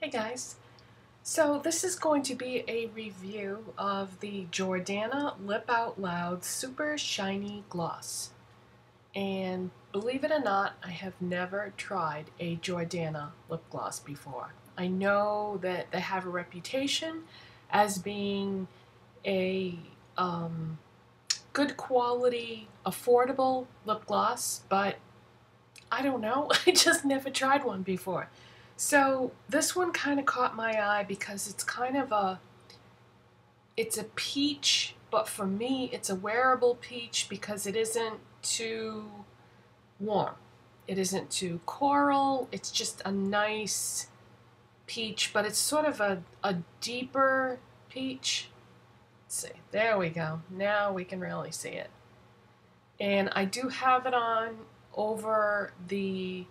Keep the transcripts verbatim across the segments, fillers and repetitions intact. Hey guys, so this is going to be a review of the Jordana Lip Out Loud Super Shiny Gloss. And believe it or not, I have never tried a Jordana lip gloss before. I know that they have a reputation as being a um, good quality, affordable lip gloss, but I don't know, I just never tried one before. So this one kind of caught my eye because it's kind of a, it's a peach, but for me it's a wearable peach because it isn't too warm. It isn't too coral, it's just a nice peach, but it's sort of a, a deeper peach. Let's see, there we go, now we can really see it. And I do have it on over the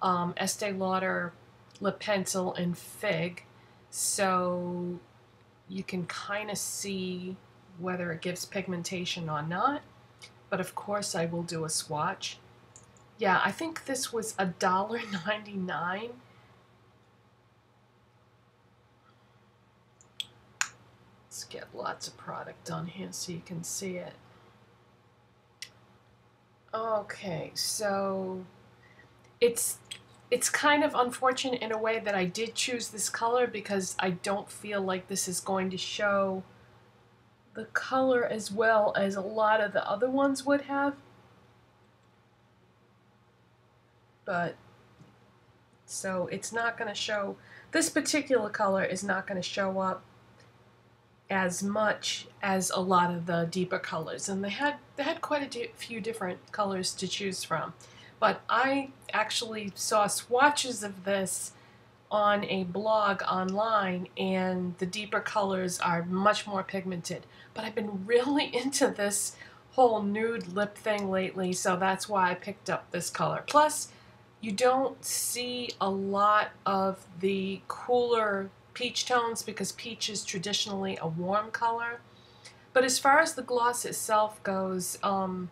um, Estée Lauder lip pencil and fig, so you can kind of see whether it gives pigmentation or not, but of course I will do a swatch. Yeah, I think this was a dollar ninety-nine. Let's get lots of product on here so you can see it. Okay, so it's It's kind of unfortunate in a way that I did choose this color because I don't feel like this is going to show the color as well as a lot of the other ones would have. But, so it's not going to show, this particular color is not going to show up as much as a lot of the deeper colors. And they had, they had quite a few different colors to choose from. But I actually saw swatches of this on a blog online, and the deeper colors are much more pigmented. But I've been really into this whole nude lip thing lately, so that's why I picked up this color. Plus, you don't see a lot of the cooler peach tones because peach is traditionally a warm color. But as far as the gloss itself goes, um,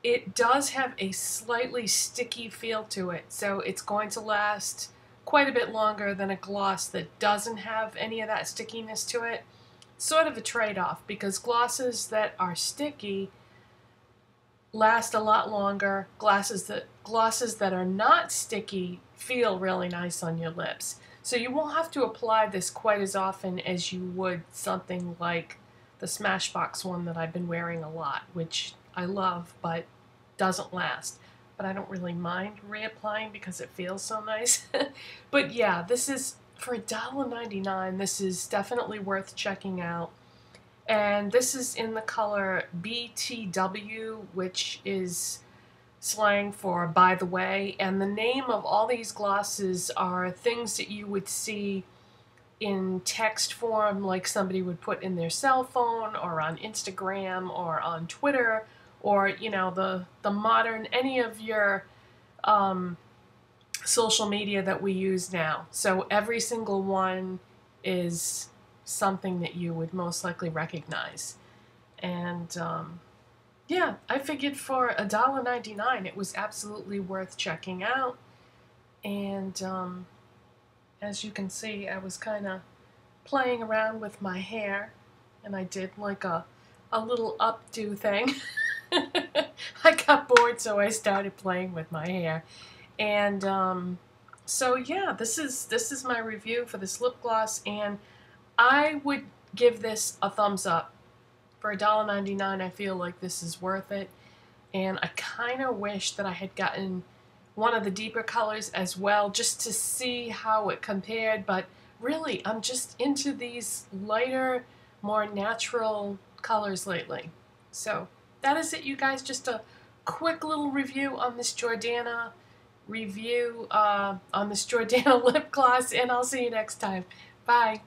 it does have a slightly sticky feel to it, so it's going to last quite a bit longer than a gloss that doesn't have any of that stickiness to it. Sort of a trade-off, because glosses that are sticky last a lot longer. Glosses that, glosses that are not sticky feel really nice on your lips. So you won't have to apply this quite as often as you would something like the Smashbox one that I've been wearing a lot, which I love, but doesn't last. But I don't really mind reapplying because it feels so nice. But yeah, this is, for a dollar ninety-nine, this is definitely worth checking out. And this is in the color B T W, which is slang for by the way. And the name of all these glosses are things that you would see in text form, like somebody would put in their cell phone or on Instagram or on Twitter, or you know, the the modern, any of your um, social media that we use now. So every single one is something that you would most likely recognize. And um, yeah, I figured for a dollar ninety-nine it was absolutely worth checking out. And um, as you can see, I was kind of playing around with my hair, and I did like a, a little updo thing. I got bored, so I started playing with my hair. And um, so yeah, this is, this is my review for this lip gloss, and I would give this a thumbs up. For a dollar ninety-nine, I feel like this is worth it, and I kind of wish that I had gotten one of the deeper colors as well, just to see how it compared. But really, I'm just into these lighter, more natural colors lately. So that is it, you guys. Just a quick little review on this Jordana review, uh, on this Jordana lip gloss, and I'll see you next time. Bye.